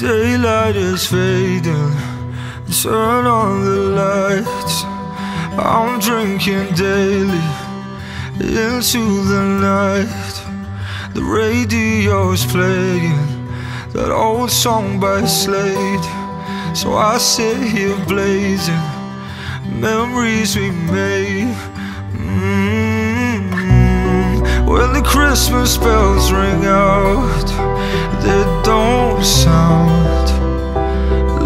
Daylight is fading, turn on the lights. I'm drinking daily into the night. The radio's playing that old song by Slade, so I sit here blazing memories we made. When the Christmas bells ring out, they don't sound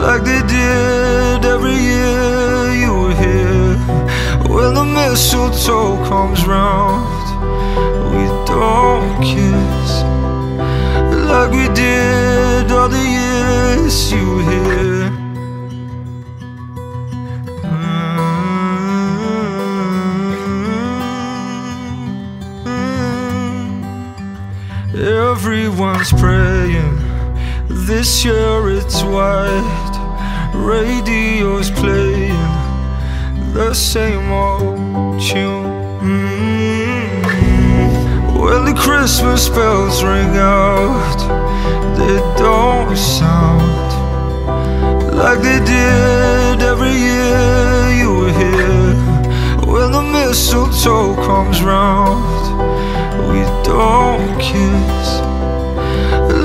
like they did every year you were here. When the mistletoe comes round, we don't kiss like we did all the years you were here. Everyone's praying, this year it's white. Radio's playing the same old tune. When the Christmas bells ring out, they don't sound like they did every year you were here. When the mistletoe comes round, we don't kiss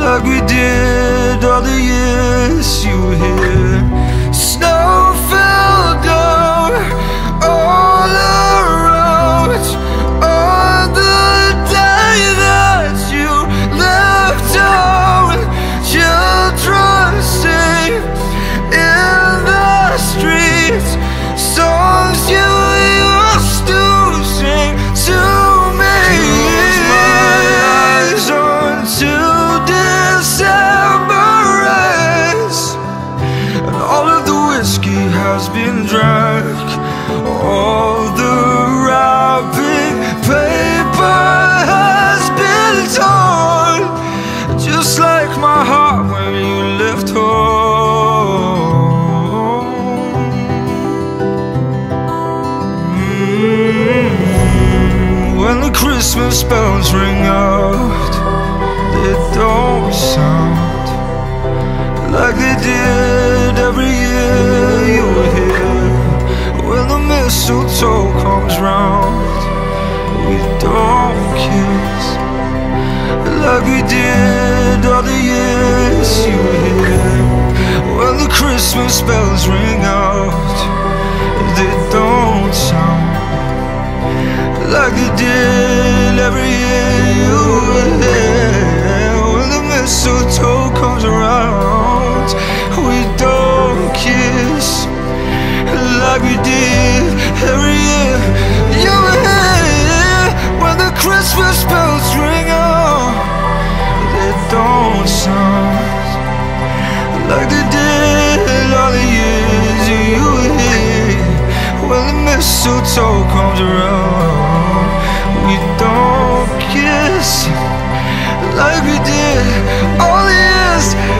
like we did all the years you were here. Snow fell down all around on the day that you left town. Children sing in the streets songs you used to sing to. Been drunk, all the wrapping paper has been torn, just like my heart when you left home. When the Christmas bells ring out, they don't sound like they did every year you were here. When the mistletoe comes round, we don't kiss like we did all the years you were here. When the Christmas bells ring out, they don't sound like they did every year you were here. When the mistletoe comes around, we don't kiss like we did every year you were here. When the Christmas bells ring out, they don't sound like they did all the years you were here. When the mistletoe comes around, we don't kiss like we did all the years